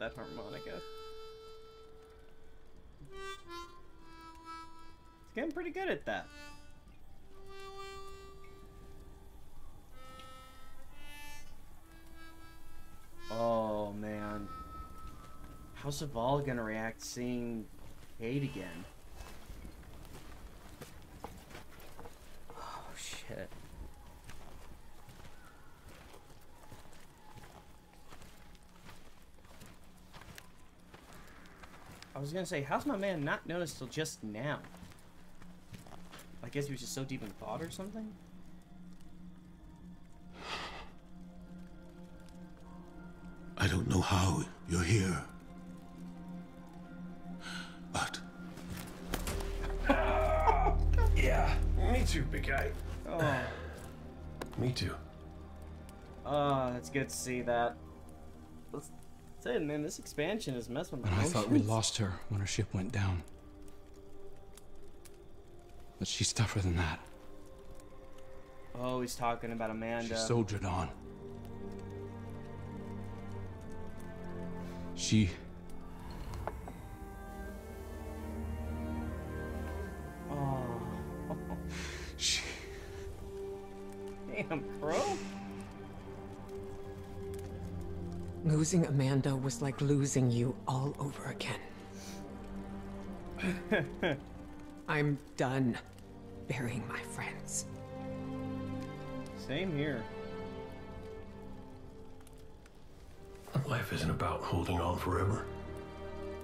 that harmonica. It's getting pretty good at that. Oh man. How's Zavala gonna react seeing Cayde again? Oh shit. I was gonna say, how's my man not noticed till just now? I guess he was just so deep in thought or something? I don't know how you're here. But... yeah, me too, big guy. Oh. Me too. Oh, it's good to see that. Let's... That's it, man. This expansion is messing with my emotions. I thought we lost her when her ship went down. But she's tougher than that. Oh, he's talking about Amanda. She soldiered on. She... Oh. She... Damn, bro. Losing Amanda was like losing you all over again. I'm done burying my friends. Same here. Life isn't about holding on forever.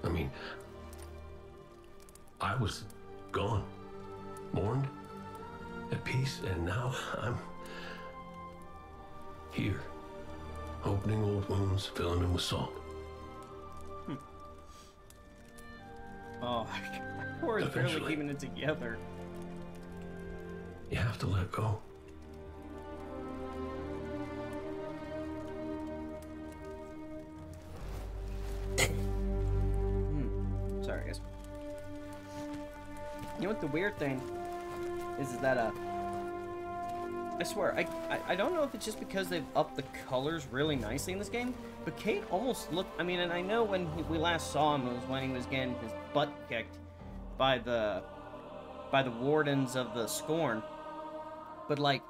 I mean, I was gone, mourned, at peace, and now I'm here. Opening old wounds, filling them with salt. Hmm. Oh, poor is barely keeping it together. You have to let go. Sorry, guys. You know what the weird thing is that I swear, I don't know if it's just because they've upped the colors really nicely in this game, but Cayde almost looked, I mean, and I know when we last saw him, it was when he was getting his butt kicked by the wardens of the Scorn. But, like,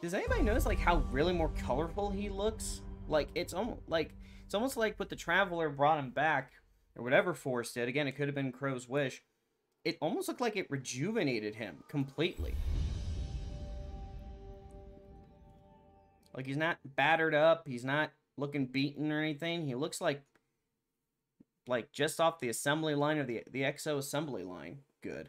does anybody notice, like, how really more colorful he looks? Like, it's almost like what the Traveler brought him back, or whatever Force did. Again, it could have been Crow's wish. It almost looked like it rejuvenated him completely. Like, he's not battered up, he's not looking beaten or anything. He looks like just off the assembly line or the exo assembly line. Good.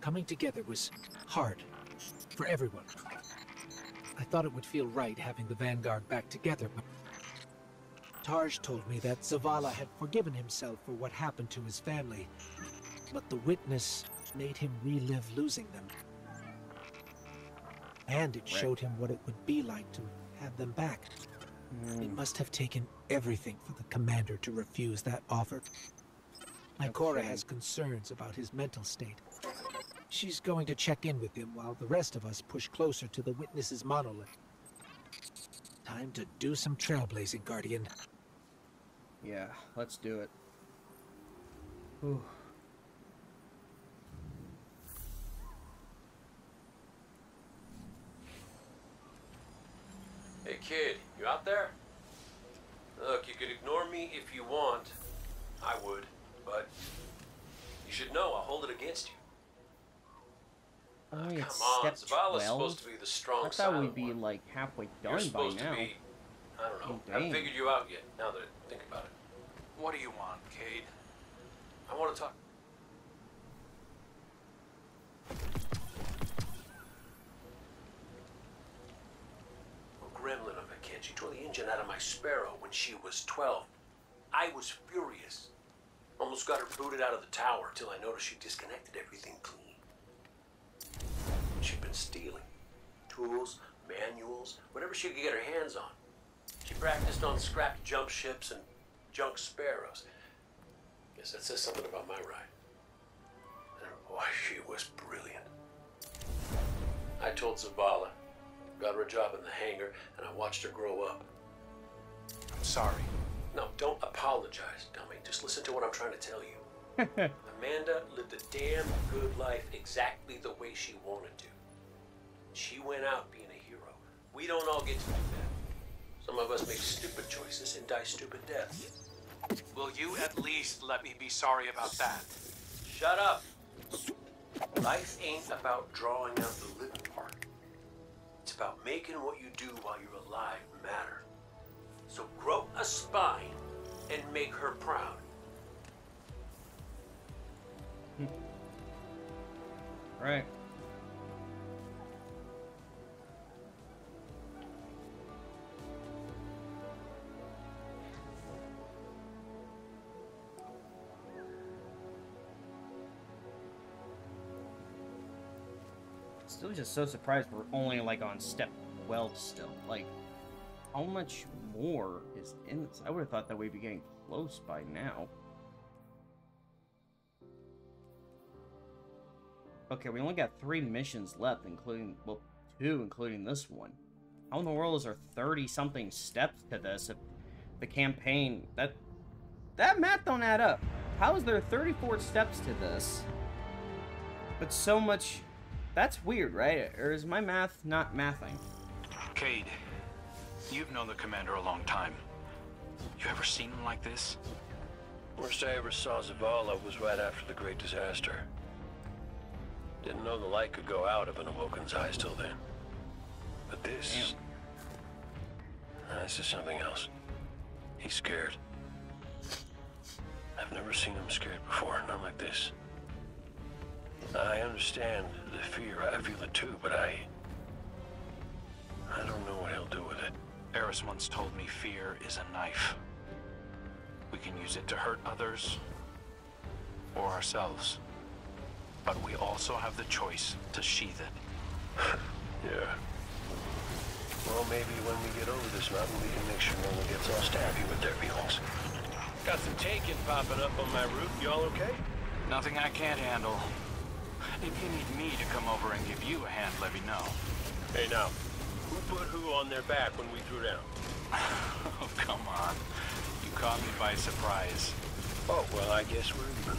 Coming together was hard. For everyone. I thought it would feel right having the Vanguard back together, but Tarj told me that Zavala had forgiven himself for what happened to his family, but the witness made him relive losing them. And it showed him what it would be like to have them back. It must have taken everything for the commander to refuse that offer. Ikora has concerns about his mental state. She's going to check in with him while the rest of us push closer to the witness's monolith. Time to do some trailblazing, Guardian. Yeah, let's do it. Ooh. Hey, kid, you out there? Look, you could ignore me if you want. I would, but you should know I'll hold it against you. Oh, come on, Zavala's supposed to be the strong side. I thought we'd be like halfway done by now. Be, I don't know. I haven't figured you out yet. Now that I think about it, what do you want, Cayde? I want to talk. A gremlin of a kid. She tore the engine out of my Sparrow when she was 12. I was furious. Almost got her booted out of the tower till I noticed she disconnected everything clean. She'd been stealing tools, manuals, whatever she could get her hands on. She practiced on scrapped junk ships and junk sparrows. Guess that says something about my ride. And boy, she was brilliant. I told Zavala, got her a job in the hangar, and I watched her grow up. I'm sorry. No, don't apologize, dummy. Just listen to what I'm trying to tell you. Amanda lived a damn good life exactly the way she wanted to. She went out being a hero. We don't all get to do that. Some of us make stupid choices and die stupid deaths. Will you at least let me be sorry about that? Shut up! Life ain't about drawing out the living part. It's about making what you do while you're alive matter. So grow a spine and make her proud. Right. Still just so surprised we're only like on step 12 still. Like, how much more is in this? I would have thought that we'd be getting close by now. Okay, we only got 3 missions left, including, well, 2, including this one. How in the world is there 30-something steps to this if the campaign... That math don't add up. How is there 34 steps to this? But so much... That's weird, right? Or is my math not mathing? Cayde, you've known the commander a long time. You ever seen him like this? Worst I ever saw Zavala was right after the Great Disaster. Didn't know the light could go out of an Awoken's eyes till then. But this... Damn. This is something else. He's scared. I've never seen him scared before, not like this. I understand the fear. I feel it too, but I don't know what he'll do with it. Eris once told me fear is a knife. We can use it to hurt others or ourselves. But we also have the choice to sheathe it. Yeah. Well, maybe when we get over this mountain, we can make sure no one gets all stabby with their feelings. Got some Taken popping up on my route. Y'all okay? Nothing I can't handle. If you need me to come over and give you a hand, let me know. Hey, now. Who put who on their back when we threw down? Oh, come on. You caught me by surprise. Oh, well, I guess we're even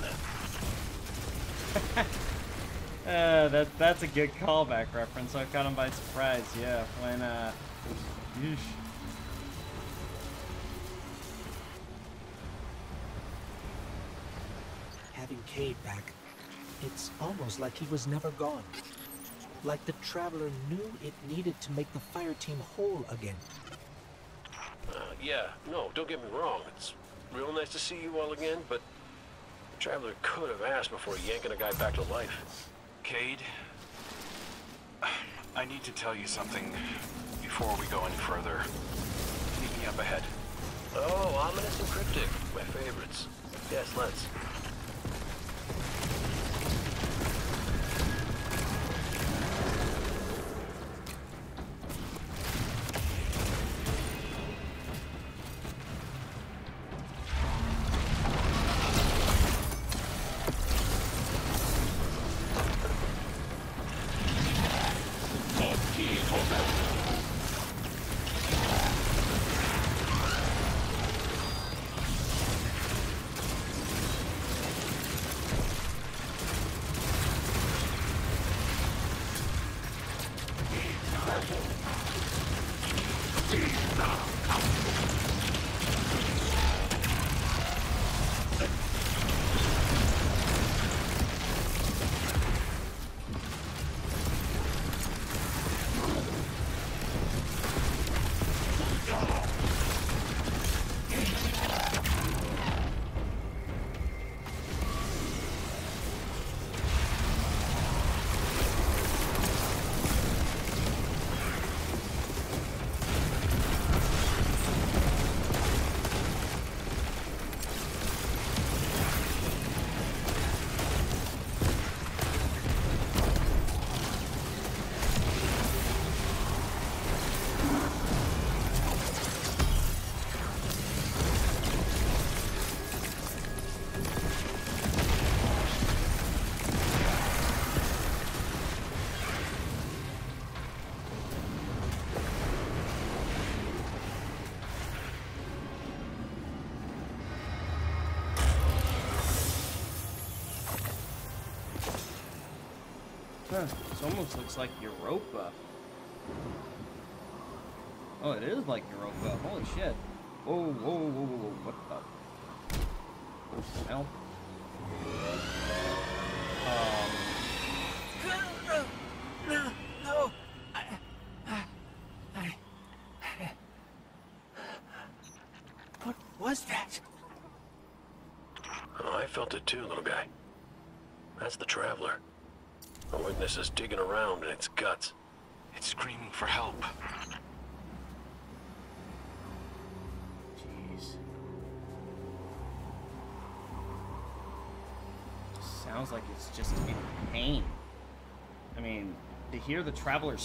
then. That's a good callback reference. I caught him by surprise, yeah. When, yeesh. Having Cayde back, it's almost like he was never gone. Like the Traveler knew it needed to make the fire team whole again. Yeah, no, don't get me wrong. It's real nice to see you all again, but... Traveler could have asked before yanking a guy back to life. Cayde, I need to tell you something before we go any further. Meet me up ahead. Oh, ominous and cryptic. My favorites. Yes, let's. Huh, this almost looks like Europa. Oh, it is like Europa. Holy shit. Whoa, whoa, whoa, whoa, whoa. What the hell? No. What was that? Oh, I felt it too, little guy. That's the Traveler. A witness is digging around in its guts. It's screaming for help. Jeez. Sounds like it's just in pain. I mean, to hear the Traveler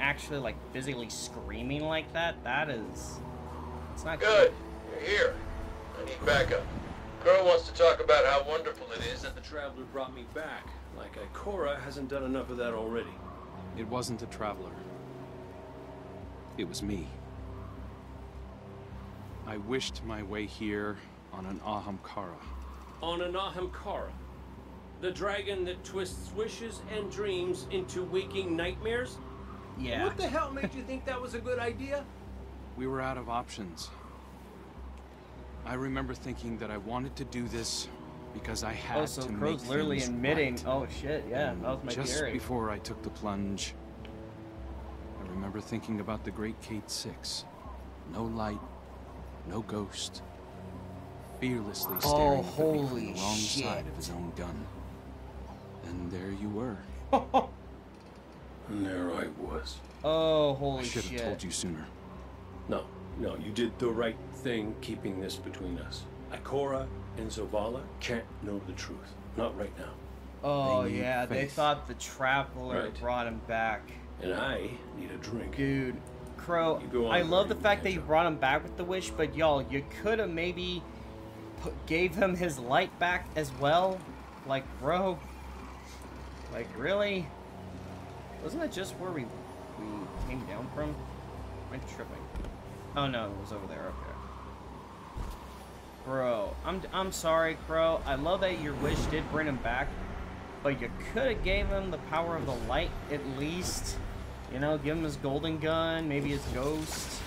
actually, like, physically screaming like that, that is... It's not good. Good. You're here. I need backup. Crow wants to talk about how wonderful it is that the Traveler brought me back. Like Ikora hasn't done enough of that already. It wasn't a Traveler. It was me. I wished my way here on an Ahamkara. On an Ahamkara? The dragon that twists wishes and dreams into waking nightmares? Yeah. What the hell made you think that was a good idea? We were out of options. I remember thinking that I wanted to do this because I had to make Crow's literally admitting, right. Oh shit, yeah, and that was my theory. Just before I took the plunge, I remember thinking about the great Cayde-6. No light, no ghost. Fearlessly staring at the beast from the wrong side of his own gun. And there you were. And there I was. Oh, holy shit. I should have told you sooner. No, no, you did the right thing keeping this between us. Ikora and Zavala can't know the truth. Not right now. Oh, yeah, they thought the Traveler brought him back. And I need a drink. Dude, Crow, I love the fact that you brought him back with the wish, but y'all, you could have maybe gave him his light back as well. Like, bro. Like, really? Wasn't that just where we came down from? Am I tripping? Oh, no, it was over there. Okay. Bro, I'm sorry, Crow. I love that your wish did bring him back, but you could have gave him the power of the light at least. You know, give him his golden gun, maybe his ghost.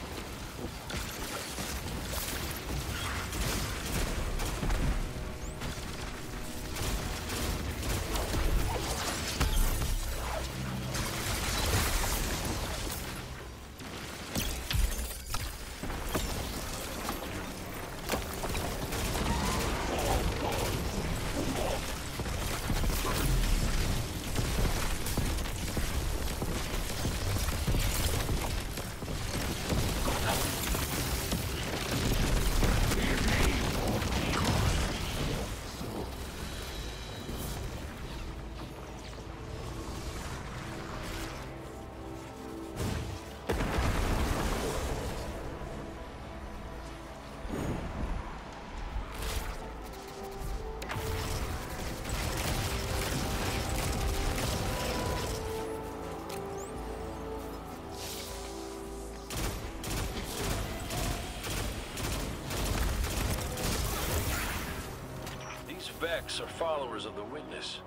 Vex are followers of the witness.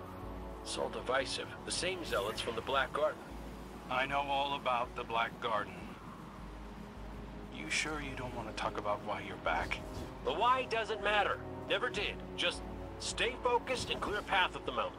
It's all divisive. The same zealots from the Black Garden. I know all about the Black Garden. You sure you don't want to talk about why you're back? The why doesn't matter. Never did. Just stay focused and clear a path up the mountain.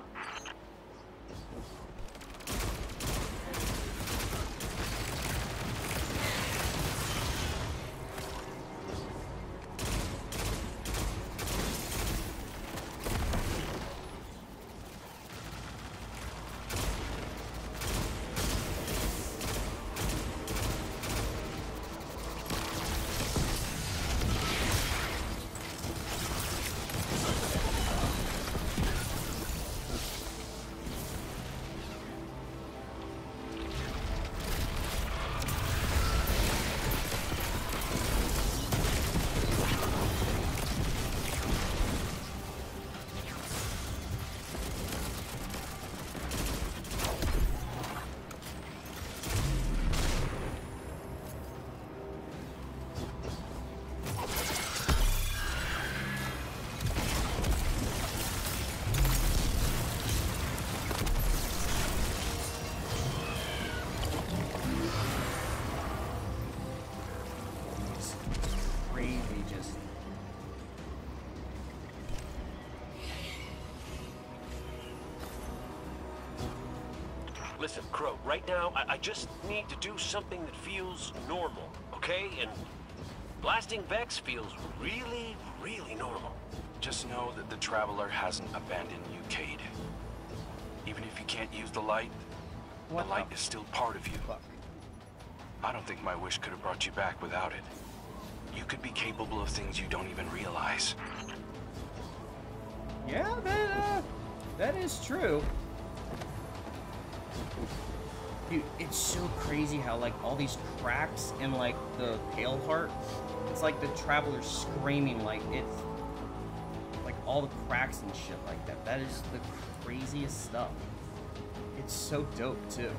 Listen, Crow, right now, I just need to do something that feels normal, okay? And blasting Vex feels really, really normal. Just know that the Traveler hasn't abandoned you, Cayde. Even if you can't use the light, the light is still part of you. I don't think my wish could have brought you back without it. You could be capable of things you don't even realize. Yeah, that is true. Dude, it's so crazy how, like, all these cracks in, like, the Pale Heart, it's like the Traveler's screaming, like, it's, like, all the cracks and shit like that. That is the craziest stuff. It's so dope, too.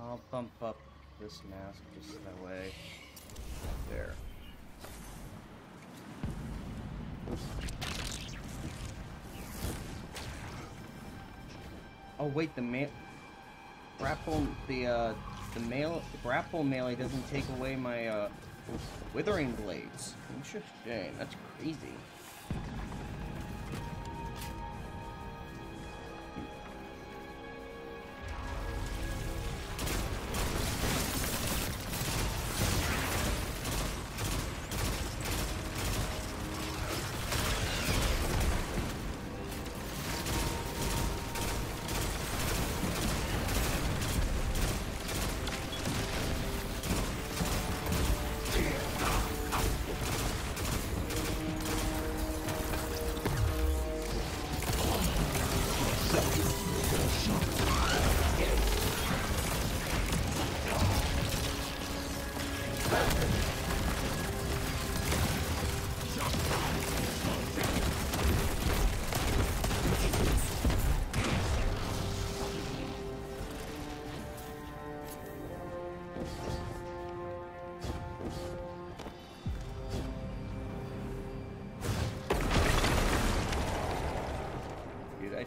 I'll bump up this mask just that way. There. Oh wait, the grapple melee doesn't take away my withering blades. Interesting. That's crazy.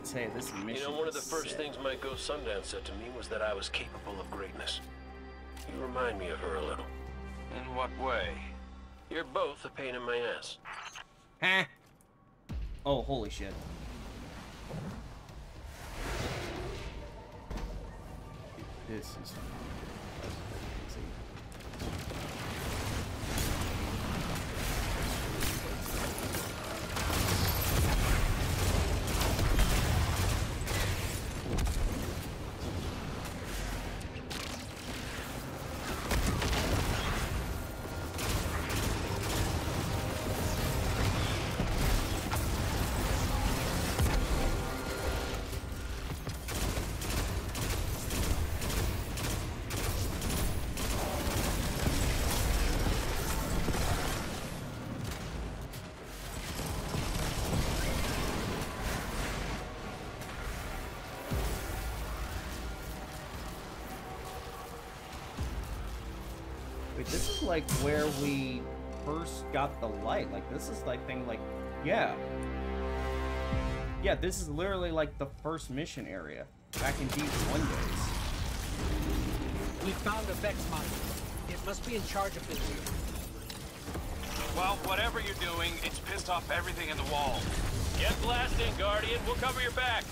Say this mission, you know, one of the first things my ghost Sundance said to me was that I was capable of greatness. You remind me of her a little. In what way? You're both a pain in my ass. Huh? Oh, holy shit. This is... This is like where we first got the light. Like this is like thing like, yeah. Yeah, this is literally like the first mission area back in D1 days. We found a Vex module. It must be in charge of this unit. Well, whatever you're doing, it's pissed off everything in the wall. Get blasting, Guardian. We'll cover your back.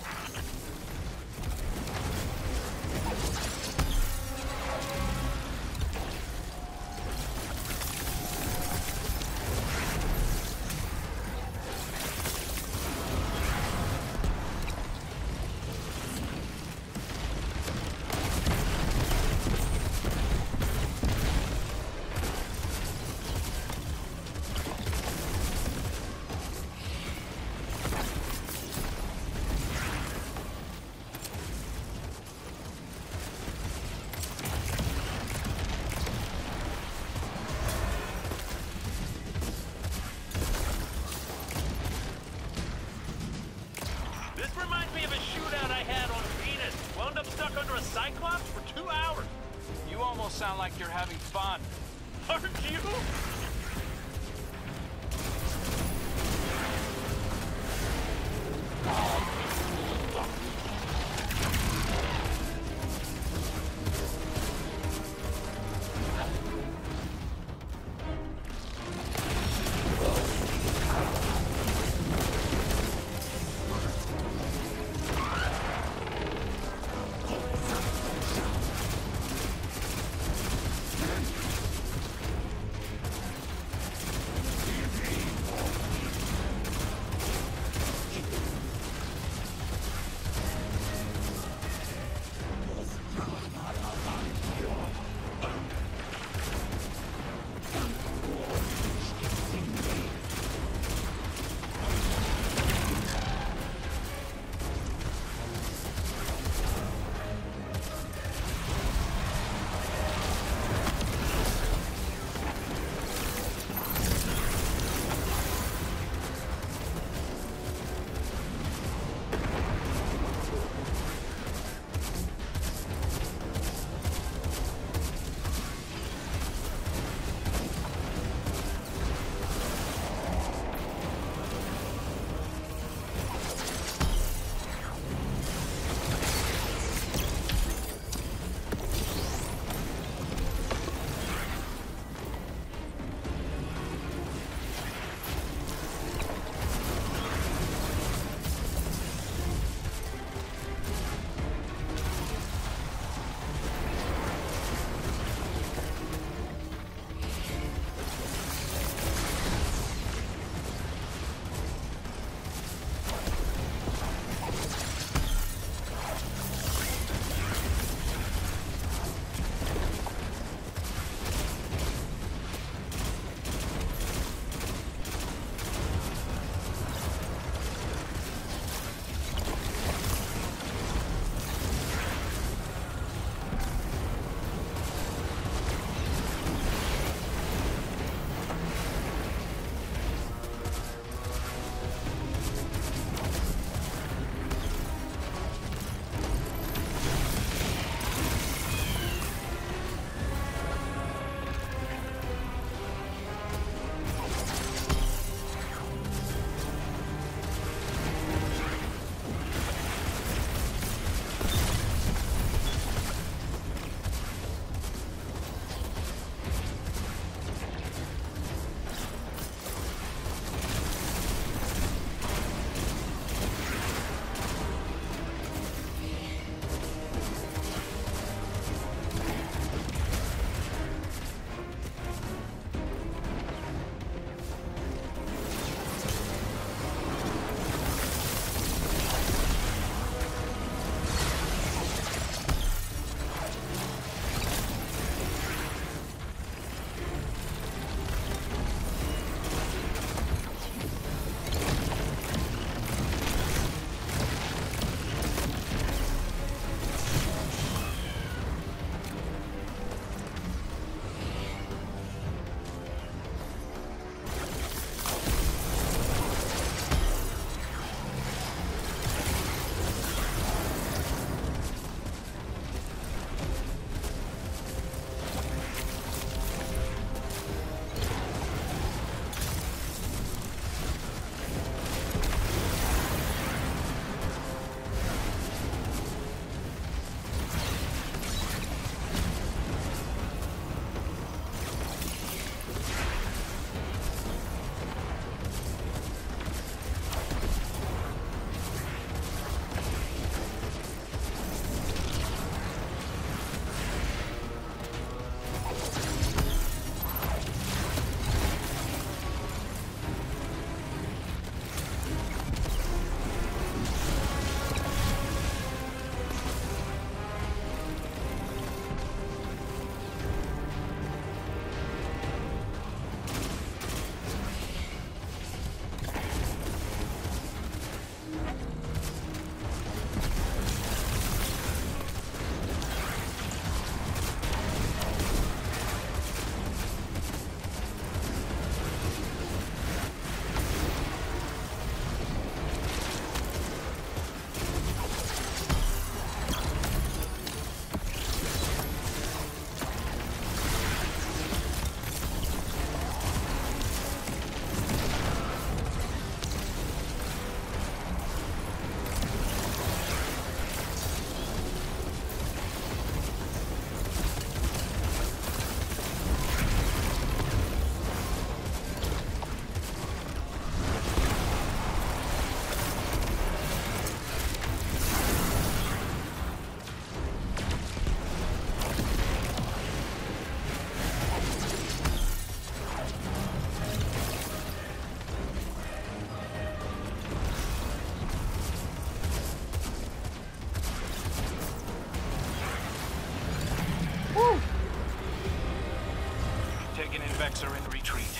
Vex are in retreat.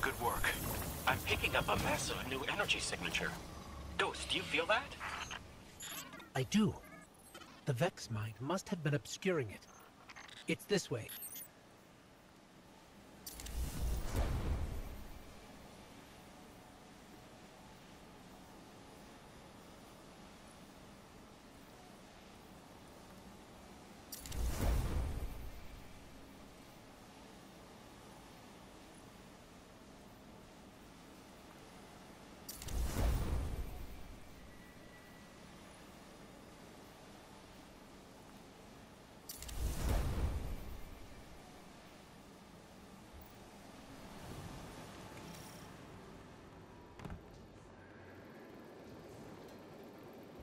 Good work. I'm picking up a massive new energy signature. Ghost, do you feel that? I do. The Vex mind must have been obscuring it. It's this way.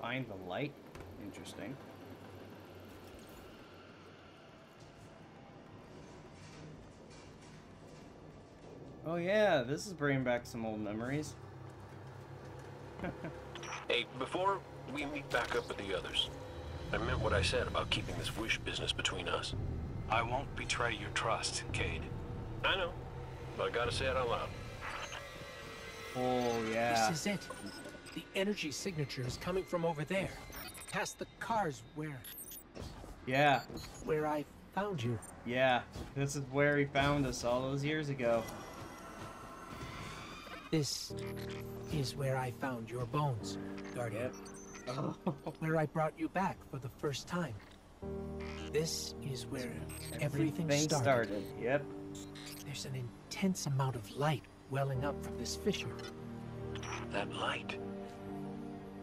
Find the light. Interesting. Oh yeah, this is bringing back some old memories. Hey, before we meet back up with the others, I meant what I said about keeping this wish business between us. I won't betray your trust, Cayde. I know, but I gotta say it out loud. Oh yeah. This is it. The energy signature is coming from over there, past the cars where... Yeah. Where I found you. Yeah, this is where he found us all those years ago. This is where I found your bones, Guardian. Oh. Where I brought you back for the first time. This is where everything started. Yep. There's an intense amount of light welling up from this fissure. That light.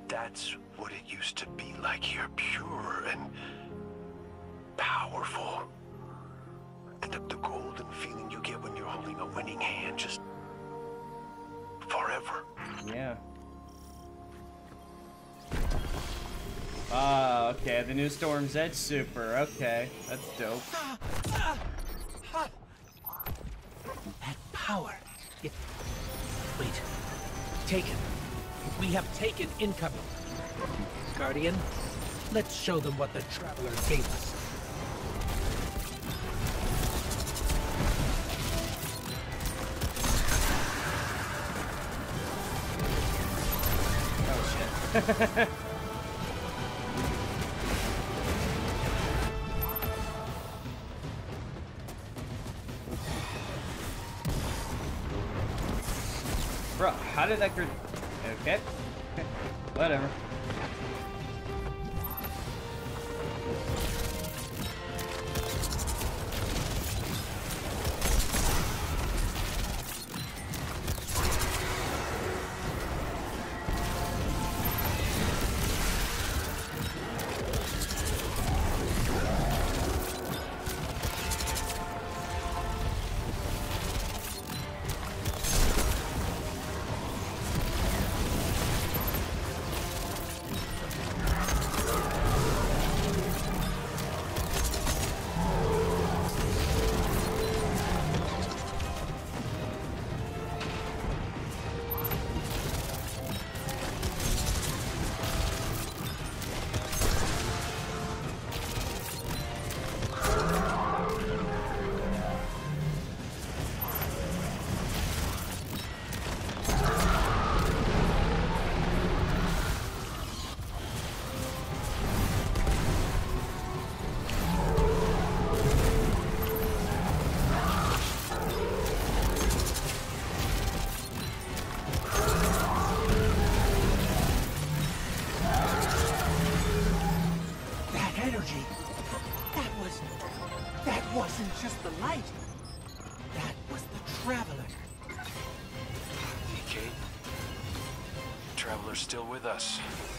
That's what it used to be like here, pure and powerful. The golden feeling you get when you're holding a winning hand, just forever. Yeah. Ah, okay, the new Storm's Edge super. Okay, that's dope. That power. It... Wait. Taken. We have Taken incoming. Guardian, let's show them what the Traveler gave us. Oh shit. Bro, how did that group... Okay. Whatever.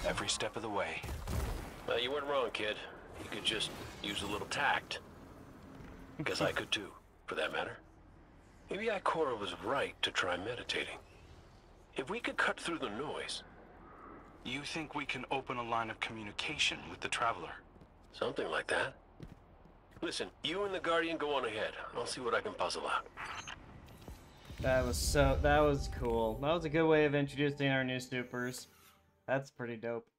Every step of the way. Well, you weren't wrong, kid. You could just use a little tact. Because I could too, for that matter. Maybe Ikora was right to try meditating. If we could cut through the noise... You think we can open a line of communication with the Traveler? Something like that. Listen, you and the Guardian go on ahead. I'll see what I can puzzle out. That was cool. That was a good way of introducing our new supers. That's pretty dope.